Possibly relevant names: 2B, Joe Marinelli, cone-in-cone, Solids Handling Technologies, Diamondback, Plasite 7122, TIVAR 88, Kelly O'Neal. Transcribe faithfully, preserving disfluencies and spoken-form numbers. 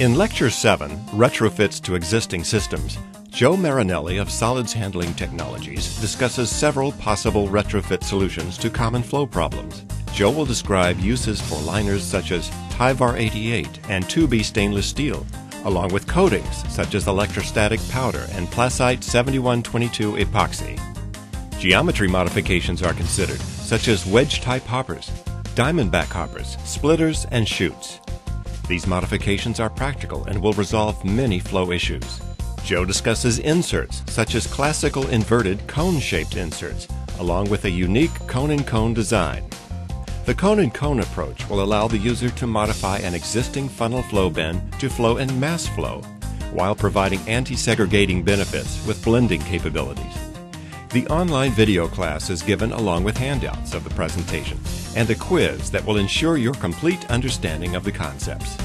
In Lecture seven, Retrofits to Existing Systems, Joe Marinelli of Solids Handling Technologies discusses several possible retrofit solutions to common flow problems. Joe will describe uses for liners such as TIVAR eighty-eight and two B stainless steel, along with coatings such as electrostatic powder and Plasite seventy-one twenty-two epoxy. Geometry modifications are considered, such as wedge-type hoppers, Diamondback hoppers, splitters, and chutes. These modifications are practical and will resolve many flow issues. Joe discusses inserts, such as classical inverted cone-shaped inserts, along with a unique cone-in-cone design. The cone-in-cone approach will allow the user to modify an existing funnel flow bin to flow in mass flow, while providing anti-segregating benefits with blending capabilities. The online video class is given along with handouts of the presentation and a quiz that will ensure your complete understanding of the concepts.